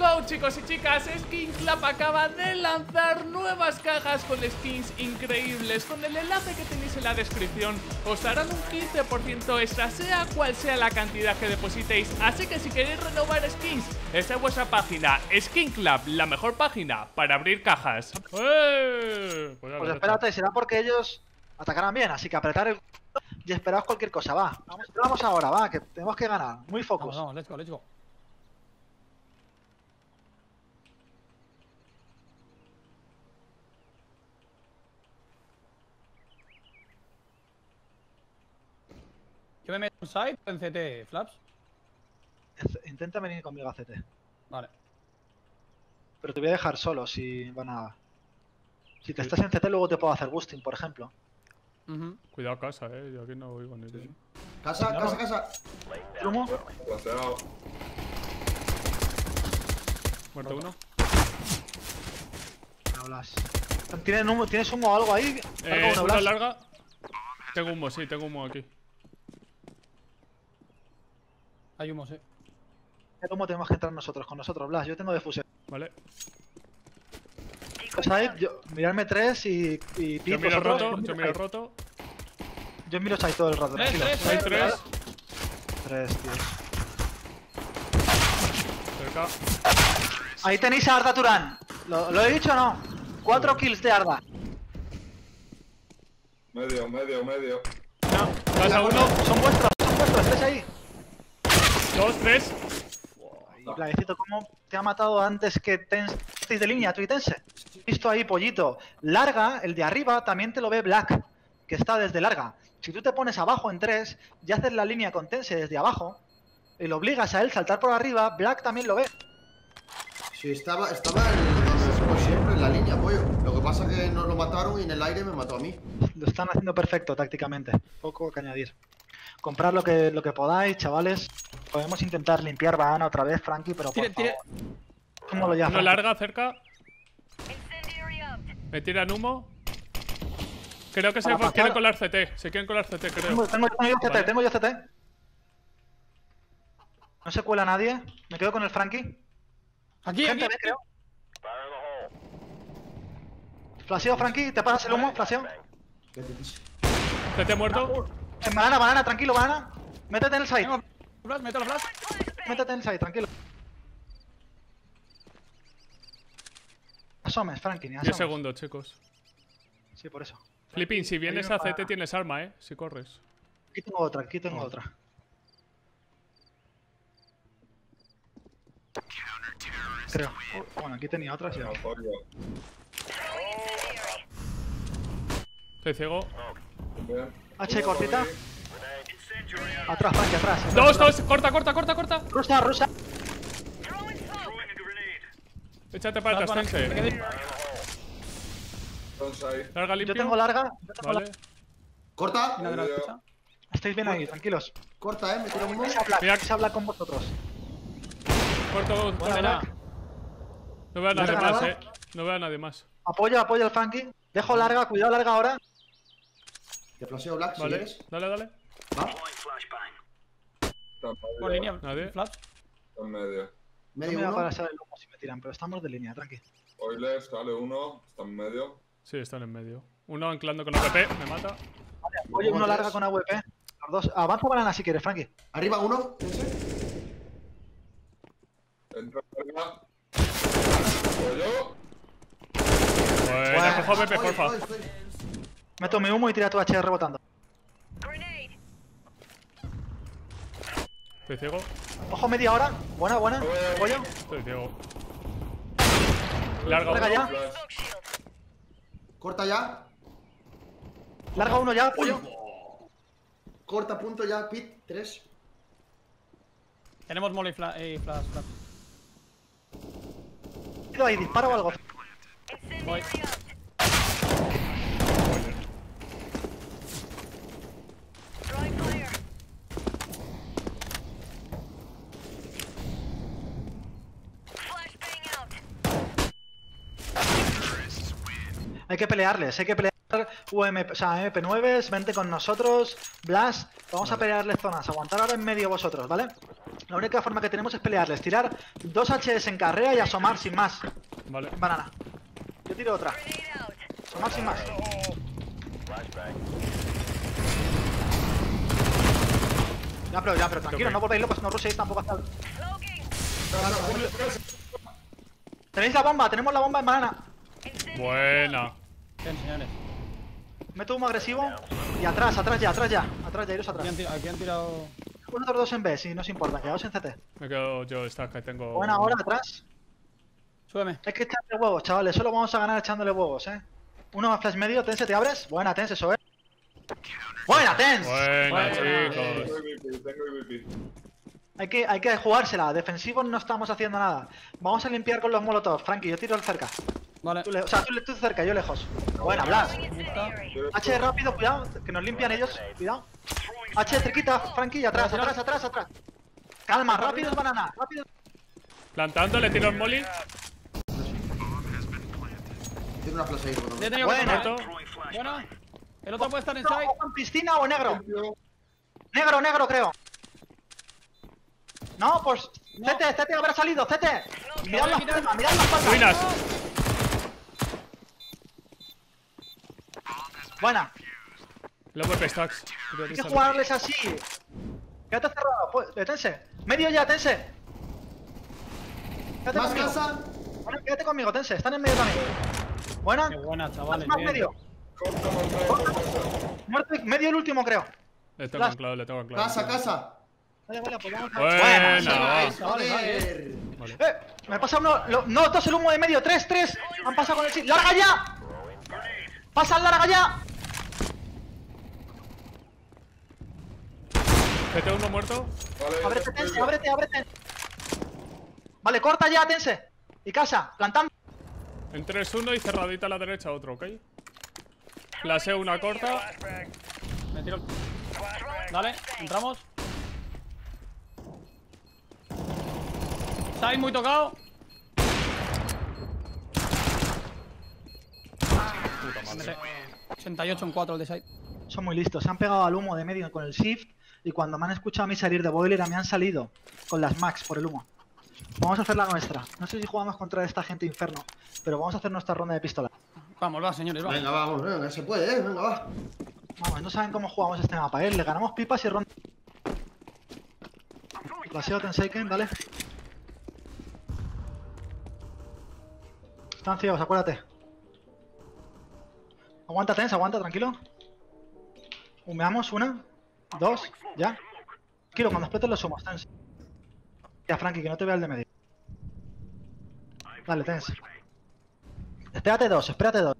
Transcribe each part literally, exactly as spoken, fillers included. go, chicos y chicas. SkinClub acaba de lanzar nuevas cajas con skins increíbles. Con el enlace que tenéis en la descripción os darán un quince por ciento extra, sea cual sea la cantidad que depositéis. Así que si queréis renovar skins, esta es vuestra página, SkinClub, la mejor página para abrir cajas. ¡Eh! Pues, pues espérate, será porque ellos atacarán bien, así que apretar el... y esperaos cualquier cosa, va. Vamos, vamos ahora, va, que tenemos que ganar. Muy focus. No, no, let's go, let's go. ¿Yo me meto en side o en C T, Flaps? Intenta venir conmigo a C T. Vale. Pero te voy a dejar solo si van a... Si te sí. estás en C T luego te puedo hacer boosting, por ejemplo. Uh-huh. Cuidado casa, eh, yo aquí no voy con ellos. Casa, no, casa, no. casa. ¿Trumo? Muerto uno. No hablas. ¿Tienes humo, ¿tienes humo o algo ahí? Eh, una larga, larga. Tengo humo, sí, tengo humo aquí. Hay humo, sí. El humo tenemos que entrar nosotros, con nosotros, Blas. Yo tengo difusión. Vale. Side, yo, mirarme tres y, y pico. Yo miro roto, yo miro roto. Yo miro side todo el rato. Tres, tres, tres, tres. Tres, tío. Cerca. Ahí tenéis a Arda Turán. ¿Lo, lo he dicho o no? Cuatro kills de Arda. Medio, medio, medio. No, pasa uno. Son vuestros, son vuestros, estáis ahí. Dos, tres. Plaguecito, ¿cómo te ha matado antes que Tens de línea, tuitense? Visto ahí, pollito. Larga, el de arriba, también te lo ve Black, que está desde larga. Si tú te pones abajo en tres y haces la línea con Tense desde abajo y lo obligas a él saltar por arriba, Black también lo ve. Sí, estaba, estaba el, como siempre en la línea, pollo. Lo que pasa es que nos lo mataron y en el aire me mató a mí. Lo están haciendo perfecto tácticamente, poco que añadir. Comprad lo que, lo que podáis, chavales. Podemos intentar limpiar Bahana otra vez, Frankie, pero por favor. ¿Cómo lo llamas? No larga, cerca. Me tiran humo. Creo que se quieren colar C T. Se quieren colar C T, creo. Tengo yo C T, tengo yo C T. No se cuela nadie. Me quedo con el Frankie. Aquí, gente, aquí. creo. Flaseo, Frankie. ¿Te pasas el humo? Flaseo. C T muerto. Banana, banana, tranquilo, banana. Métete en el side. Métete en el side, Métete en el side, tranquilo. Asomes, Frankie, ni asomes. diez segundos, chicos. Sí, por eso. Flipping, si vienes a C T tienes arma, eh. Si corres. Aquí tengo otra, aquí tengo oh. otra. Creo. Oh, bueno, aquí tenía otra, sí. Estoy ciego. H cortita. Atrás, Frankie, atrás. Dos, dos, corta, corta, corta, corta. Rusa, rusa. Échate para atrás, Tense. Larga limpio. Yo tengo larga. Yo tengo vale. la... Corta. No, no, no, Estáis bien Corta. ahí, tranquilos. Corta, eh, me tiro un que se habla con vosotros. Corto, corta. No veo a nadie más, eh. No veo a nadie más. Apoyo, apoyo al Frankie. Dejo larga, cuidado, larga ahora. Te flaseo Black, vale. si quieres. Dale, dale. ¿Va? Por línea, nadie. Flash. En medio. Medio no me va para salir el humo si me tiran, pero estamos de línea, tranqui. Oiler, sale uno, está en medio. Sí, están en medio. Uno anclando con A W P, me mata. Vale, oye, uno larga con A W P. Los dos. Avanza banana si quieres, Frankie. Arriba uno. Entra arriba. Yo. Bueno, bueno, cojo A W P, porfa. Oye, oye, oye. Meto mi humo y tira tu H rebotando. Estoy ciego. Ojo media hora. Buena, buena. Pollo. Estoy ciego. Larga, Larga uno. Ya. Corta ya. Larga uno ya, pollo. Corta punto ya, pit. Tres. Tenemos mole y flash, eh, flash, flash. Ahí, disparo o algo. Voy. Hay que pelearles, hay que pelear U M P, o sea, M P nueve, vente con nosotros, Blast, vamos vale. a pelearles zonas, aguantar ahora en medio vosotros, ¿vale? La única forma que tenemos es pelearles, tirar dos H S en carrera y asomar sin más. Vale. Banana. Yo tiro otra. Asomar sin más. Ya, pero, ya, pero tranquilo, no volvéis locos, no ruséis tampoco hasta... Tenéis la bomba, tenemos la bomba en banana. Buena. Bien, señores. Meto humo agresivo y atrás, atrás ya, atrás ya, atrás ya, iros atrás. Aquí han, aquí han tirado... Uno, otros dos en B, si no os importa, quedaos en C T. Me quedo yo, está, que tengo... Buena hora, atrás. Súbeme. Es que echarle huevos, chavales, solo vamos a ganar echándole huevos, eh. Uno más flash medio, Tense, ¿te abres? Buena, Tense, eso es. Buena, Tense. Buena, chicos. Hay que, hay que jugársela, defensivos no estamos haciendo nada. Vamos a limpiar con los molotovs, Frankie, yo tiro cerca. Vale. Tú le, o sea, tú, tú cerca, yo lejos. Buena, Blas. H rápido, cuidado, que nos limpian ellos, cuidado. H cerquita, Frankie, atrás, atrás, atrás, atrás. Calma, rápido, banana, rápido. Plantando, le tiro el molly. Tiene una flash ahí, ¿no? Bueno, bueno. El otro puede estar inside. ¿En piscina o negro? Negro, negro, creo. No, pues... No. Cete, Cete habrá salido, Cete. Mirad las palmas, mirad las palmas. Ruinas. Buena. La W P stacks. Hay que jugarles así. Ya te has cerrado, pues, Tense. Medio ya, Tense. Quédate más conmigo. Casa. Bueno, quédate conmigo, Tense. Están en medio también. Buena. Qué buena, chavales. Más, más medio. Corta, corta, corta, corta. Medio el último, creo. Le tengo anclado, le tengo anclado. Casa, casa. Vale, vale, pues vamos a... Buena, sí, vale, vale. Vale. Eh, me pasa uno, lo, no, dos el humo de medio, tres, tres. Han pasado con el chip. ¡Larga ya! ¡Pasa, larga ya! ¿G T uno muerto? Vale, ábrete, Tense, ábrete, ábrete. Vale, corta ya, Tense. Y casa, plantando. En tres uno y cerradita a la derecha otro, ¿ok? Plaseo una corta. Me tiro el... Dale, entramos. Estáis muy tocado. Puta madre. ochenta y ocho en cuatro el de side. Son muy listos, se han pegado al humo de medio con el shift. Y cuando me han escuchado a mí salir de boiler, me han salido con las max por el humo. Vamos a hacer la nuestra. No sé si jugamos contra esta gente inferno, pero vamos a hacer nuestra ronda de pistola. Vamos, va, señores, va. Venga, vamos, venga, se puede, eh, venga, va. Vamos, no saben cómo jugamos este mapa, eh. Le ganamos pipas y ronda. Plaseo Tenseiken, dale. Están ciegos, acuérdate. Aguanta, Tense, aguanta, tranquilo. Humeamos, una, dos, ya. Tranquilo, cuando exploten los humos, Tense. Ya, Frankie, que no te vea el de medio. Dale, Tense. Espérate dos, espérate dos.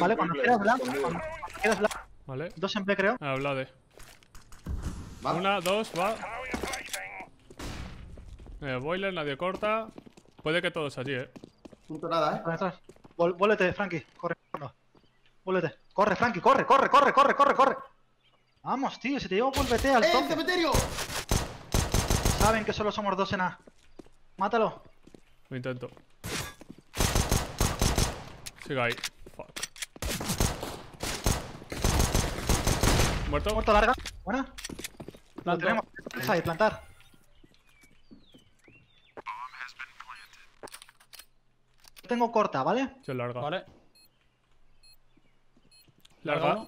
Vale, cuando quieras blanco, cuando quieras blanco. Vale. Dos en B, creo. Ah, Vlade. ¿Va? Una, dos, va. Eh, boiler, nadie corta. Puede que todos allí, eh. Punto nada, eh. Vale, atrás. Vuélvete, Frankie. Corre, no. Vuélvete. Corre, Frankie. Corre, corre, corre, corre, corre, corre. Vamos, tío. Si te llevo, vuélvete al toque. ¡Eh, cementerio! Saben que solo somos dos en A. Mátalo. Lo intento. Sigue ahí. Fuck. Muerto. Muerto, larga. Buena. Lo tenemos. Ahí, plantar. Tengo corta, ¿vale? Yo larga. Vale. Larga.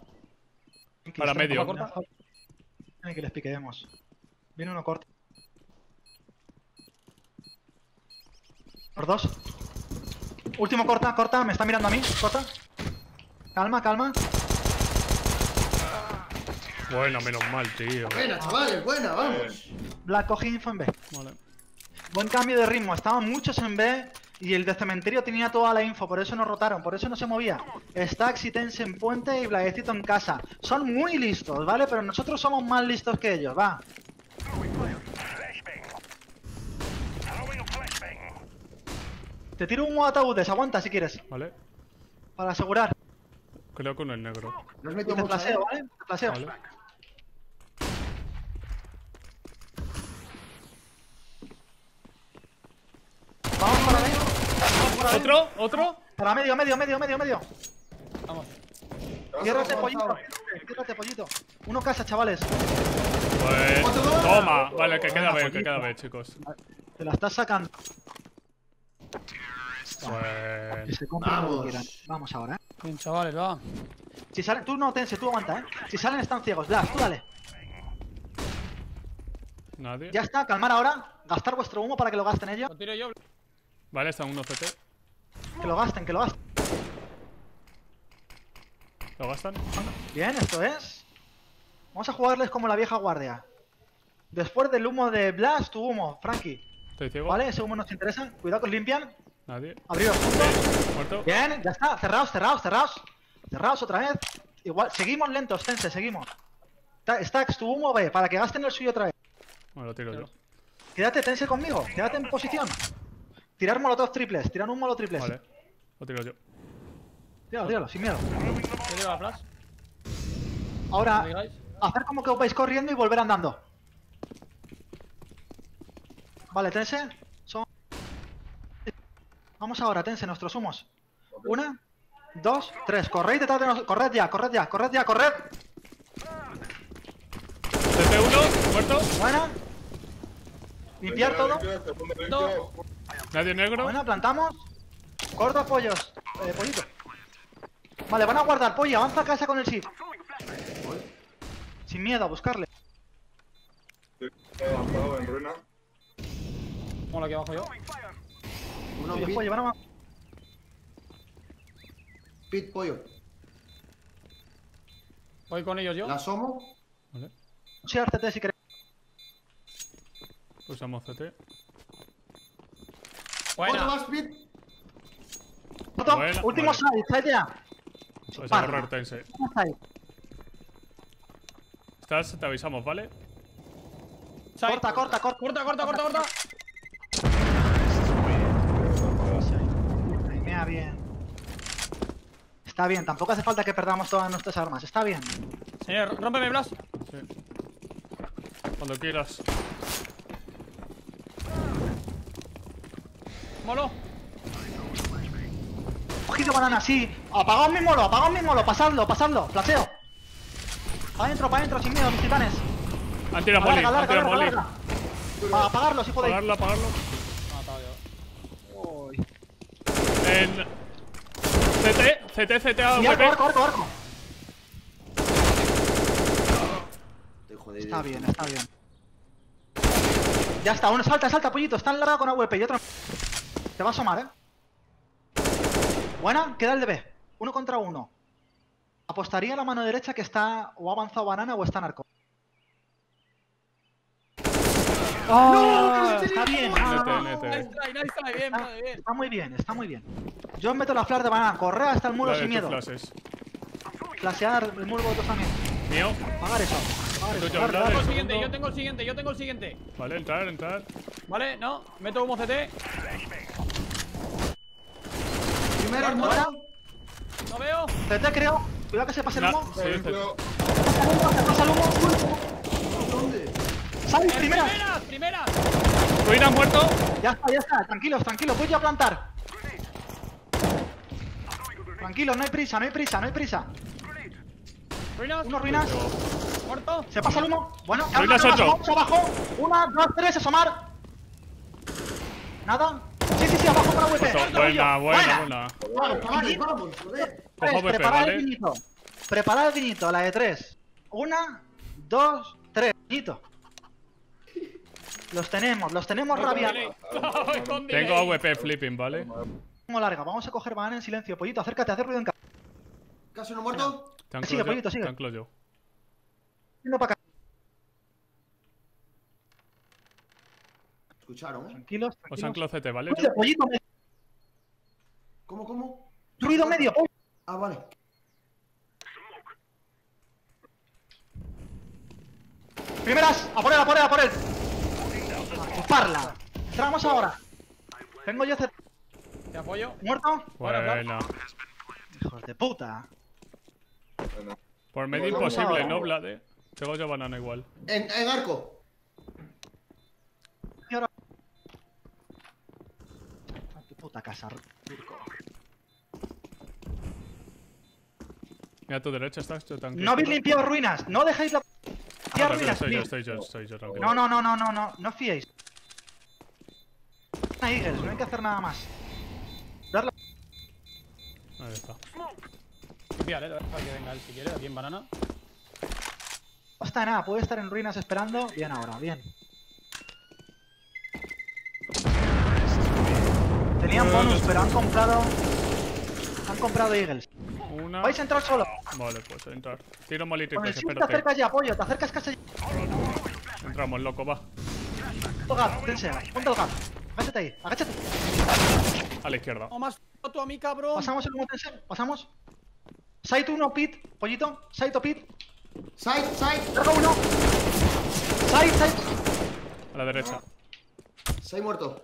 Para medio. Tiene que les piqueemos. Viene uno corta. Por dos. Último corta, corta. Me está mirando a mí. Corta. Calma, calma. Bueno, menos mal, tío. Buena, chavales. Buena, vamos. Black, cogí info en B. Vale. Buen cambio de ritmo. Estaban muchos en B. Y el de cementerio tenía toda la info, por eso no rotaron, por eso no se movía. Stacks y Tense en puente y Bladecito en casa. Son muy listos, ¿vale? Pero nosotros somos más listos que ellos, va. Te tiro un ataúdes, aguanta si quieres. Vale. Para asegurar. Creo que uno es negro. Nos metemos. Te plaseo, ¿vale? Te plaseo. Vale. Vamos para medio. ¿Otro? ¿Otro? Para medio, medio, medio, medio, medio. Vamos. Ciérrate, pollito. Ciérrate, pollito. Uno casa, chavales. Pues... Toma. Vale, que queda B, que queda B, chicos. Te la estás sacando. Pues... Que se compren lo que quieran. Vamos ahora, eh. Bien, chavales, va. Si salen... Tú no tense, tú aguanta, eh. Si salen están ciegos. Blas, tú dale. Nadie. Ya está, calmar ahora. Gastar vuestro humo para que lo gasten ellos. Lo tiro yo. Vale, está uno C T. Que lo gasten, que lo gasten. ¿Lo gastan? Bien, esto es. Vamos a jugarles como la vieja guardia. Después del humo de Blast, tu humo, Frankie. Estoy ciego. Vale, ese humo nos interesa. Cuidado que os limpian. Nadie. Abridos juntos. Muerto. Bien, ya está. Cerraos, cerraos, cerraos. Cerraos otra vez. Igual, seguimos lentos, tense, seguimos. Stacks, tu humo, ve, para que gasten el suyo otra vez. Bueno, lo tiro yo. Quédate, tense conmigo. Quédate en posición. Tirar molotov triples, tirar un molotov triples. Vale, lo tiro yo. Tíralo, tíralo, sin miedo. Ahora, hacer como que os vais corriendo y volver andando. Vale, tense. Son... Vamos ahora, tense, nuestros humos. Una, dos, tres. Corred detrás de nosotros. Corred ya, corred ya, corred ya, corred. C T uno, muerto. Buena. Limpiar todo. No. Nadie negro. Bueno, plantamos. Corta pollos. Eh, pollito. Vale, van a guardar, pollo. Avanza a casa con el shift. Sin miedo, a buscarle. Mola, aquí abajo yo. Uno, dos, pollo, van a. Pit, pollo. Voy con ellos yo. La asomo. Vale. Sí, C T si queréis. Usamos C T. Bueno, más pit. Último side, side ya. Pues a correr, tense. Estás, te avisamos, ¿vale? Corta, corta, corta, corta, corta, corta, corta. Mira bien. Está bien, tampoco hace falta que perdamos todas nuestras armas, está bien. Señor, rómpeme, Blas. Sí. Cuando quieras. Molo. Cogido banana, sí. Apagaos mi molo, apagaos mi molo. Pasadlo, pasadlo. Flaseo. Pa' adentro, pa' adentro, sin miedo, mis titanes. Han tirado moli, han tirado moli. Para apagarlos, hijo de... Apagarlo, apagarlo. Uy. En... C T, C T, C T a W P. Arco, arco, arco. Está bien, está bien. Ya está, uno salta, salta, pollito. Está enlargado con A W P y otro... Te va a asomar, eh. Buena, queda el de B. Uno contra uno. Apostaría a la mano derecha que está o ha avanzado banana o está narco. ¡Oh! ¡No! Está bien. Está muy bien, está muy bien. Yo meto la flash de banana. Correa hasta el muro sin miedo. Flashear el muro vosotros también. Mío. Pagar eso. Yo siguiente, yo tengo el siguiente, yo tengo el siguiente. Vale, entrar, entrar. Vale, no. Meto humo C T. Primero el muerto. No veo. C T creo. Cuidado que se pase el humo. Se pasa el humo. ¿Dónde? ¡Sal! ¡Primeras! ¡Primeras! ¡Ruina muerto! Ya está, ya está. Tranquilos, tranquilos. Voy yo a plantar. Tranquilos, no hay prisa, no hay prisa, no hay prisa. ¿Ruinas? Unos ruinas. Muerto. Se pasa el humo. Bueno, ruinas ocho. Abajo. Una, dos, tres, asomar. Nada. Sí, sí, sí, abajo para W P. Buena, buena, buena. Vale, vale, vamos, vamos. Preparad el vinito. Preparad el vinito, la de tres. Una, dos, tres. Vinito. Los tenemos, los tenemos rabiados. Tengo A W P flipping, ¿vale? Tengo larga, vamos a coger banana en silencio. Pollito, acércate, haz ruido en casa. ¿Casi uno muerto? Sigue, pollito, sigue. Uno para acá. Escucharon, eh. Tranquilos, tranquilos. Os han clocete, ¿vale? Oye, pollito, me... ¿Cómo, cómo? Ruido medio, pollo. Ah, vale. Primeras, a por él, a por él, a por él. A chuparla. Entramos ahora. Tengo yo C T. ¿Te apoyo? ¿Muerto? Bueno. Hijos de puta. Bueno. Por medio bueno, imposible, ¿no, Vlade? Tengo yo banana igual. En, en arco. Puta casa, turco. Mira a tu derecha, estás yo tan. No habéis limpiado ruinas, no dejéis la. Ah, no, no, no, soy yo, soy yo, soy yo, tranquilo. No, no, no, no, no, no, no os fiéis. No hay que hacer nada más. Darle. Ahí está. Fíjale, para que venga él si quiere, aquí en banana. No está nada, puede estar en ruinas esperando. Bien ahora, bien. Tenían bonus, pero han comprado. Han comprado Eagles. Una... ¿Vais a entrar solo? Vale, pues entrar. Tiro molito y pues espérate. Te acercas ya, pollo, te acercas casi ya. Entramos, loco, va. Punto gap, tense, punto el gap. Agáchate ahí, agáchate. A la izquierda. No más tú a mí, cabrón. Pasamos el uno tense, pasamos. Site uno, pit, pollito. Site o pit. Site, site. Largo uno. Site, site. A la derecha. Site muerto.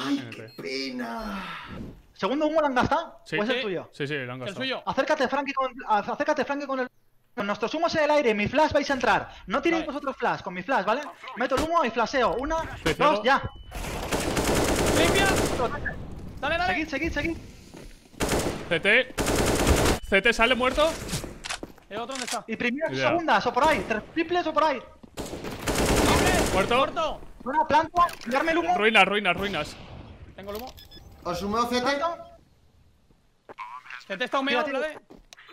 ¡Ay, qué pena! ¿Segundo humo lo han gastado? Sí, ¿o es el tuyo? Sí, sí, lo han gastado. ¿El suyo? Acércate, Frankie, con, acércate, Frankie, con el... Con nuestros humos en el aire, mi flash vais a entrar. No tiréis vale. Vosotros flash, con mi flash, ¿vale? Meto el humo y flasheo. Una, sí, dos, ya. ¡Limpia! ¡Dale, dale! Seguid, seguid, seguid. C T. C T sale muerto. ¿El otro dónde está? Y primeras, yeah. segundas, o por ahí. Tres triples o por ahí. ¡Muerto! ¡Muerto! Una planta, tirarme el humo. Ruinas, ruinas, ruinas. Tengo el humo. ¿Os sumó C T? C T está humillado, tira, tira.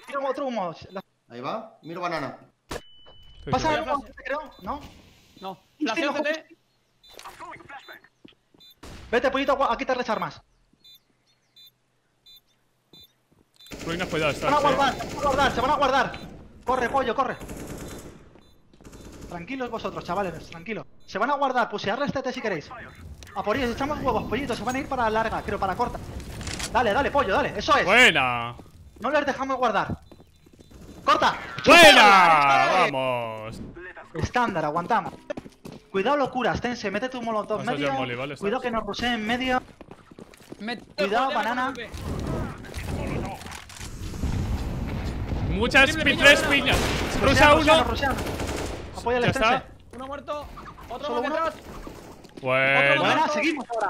Tiro otro humo. Ahí va, miro banana. Pasa el humo, creo, ¿no? No. Flasheo C T. Vete, pollito, a quitarle las armas. Ruinas, cuidado, está. Se van a guardar, se van a guardar, se van a guardar. Corre, pollo, corre. Tranquilos vosotros, chavales, tranquilos. Se van a guardar, pusearles T T si queréis. A por ellos, echamos huevos, pollitos. Se van a ir para larga, creo, para corta. Dale, dale, pollo, dale, eso es. Buena. No les dejamos guardar. ¡Corta! ¡Buena! ¡Vamos! Estándar, aguantamos. Cuidado, locuras, tense, mete tu molotov en medio. Molly, vale, cuidado que nos puseen en medio. Me... Cuidado, banana. Muchas tres piñas. Rusa uno. Apoya el tense. Uno muerto. Otro solo uno. Bueno, bueno, seguimos ahora.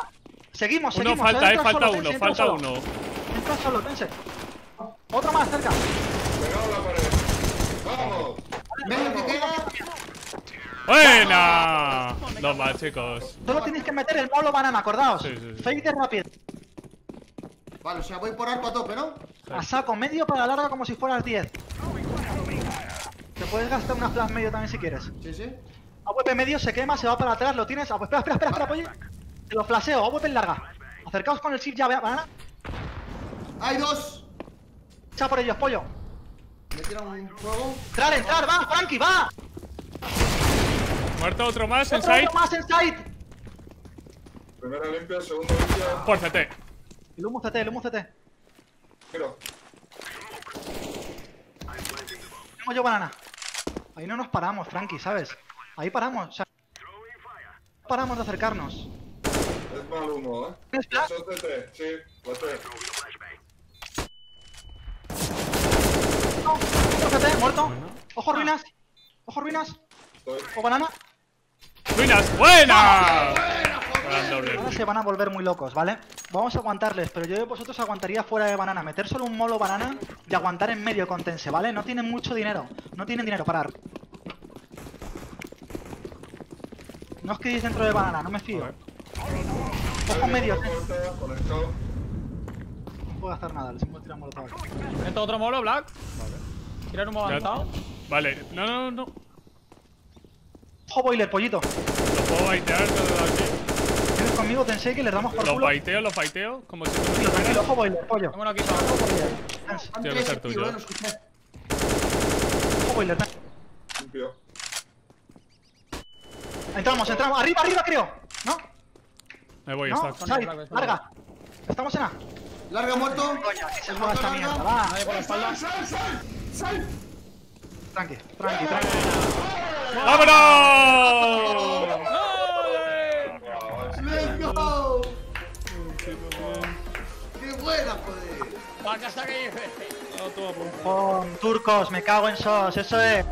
Seguimos, seguimos. No falta, eh, falta uno, falta uno. Entra solo, tense. Otro más cerca. Pegado la pared. Vamos. Medio que queda. Buena. Dos más, chicos. Solo tenéis que meter el palo banana, acordaos. Sí, sí, sí. Fake rápido. Vale, o sea, voy por arco a tope, ¿no? Sí. A saco, medio para larga como si fueras diez. Te puedes gastar una flash medio también si quieres. Sí, sí. A W P medio se quema, se va para atrás, lo tienes. Espera, espera, espera, espera, pollo. Te lo flasheo, A W P en larga. Acercaos con el shift ya, banana. Hay dos. Echa por ellos, pollo. Me tiran un fuego. Entrar, entrar, va, Frankie, va. Muerto otro más, en side. Otro más, en side. Primera limpia, segunda limpia. Por C T. El humo C T, el humo C T. Pero. Tengo yo banana. Ahí no nos paramos, Frankie, ¿sabes? Ahí paramos, o sea, no paramos de acercarnos. Es mal humo, ¿eh? ¿Tienes flash? Sí, no, otro C T, muerto. Ojo ruinas, ojo ruinas. O banana. ¡Ruinas! ¡Buena! Ahora se van a volver muy locos, ¿vale? Vamos a aguantarles, pero yo de vosotros aguantaría fuera de banana. Meter solo un molo banana y aguantar en medio con tense, ¿vale? No tienen mucho dinero, no tienen dinero para... No os quedéis dentro de banana, no me fío. Ojo medio. No puedo hacer nada, les hemos tirado molo tabaco. ¿Meto otro molo, Black? Vale. ¿Tirar un molo avanzado? Vale, no, no, no. Ojo boiler, pollito. Lo puedo baitear todo aquí. Tienes conmigo, tense que les damos por culo. Lo baiteo, lo baiteo. Como si fuera. Tranquilo, ojo boiler, pollo. Vámonos aquí, ojo boiler. Tiene que ser tuyo. Ojo boiler, tense. Limpio. Entramos, entramos. Arriba, arriba, creo. ¿No? Me voy, ¿no? Está. Side, larga. Estamos en A. Larga, muerto. Coño, que se juega esta mierda, va. Ahí por la espalda. ¡Sal, sal, sal! Tranqui, tranqui, tranqui. ¡Vámonos! ¡Let's go! ¡Qué buena, joder! ¡Para casa que lleve! ¡Turcos, me cago en sos! ¡Eso es!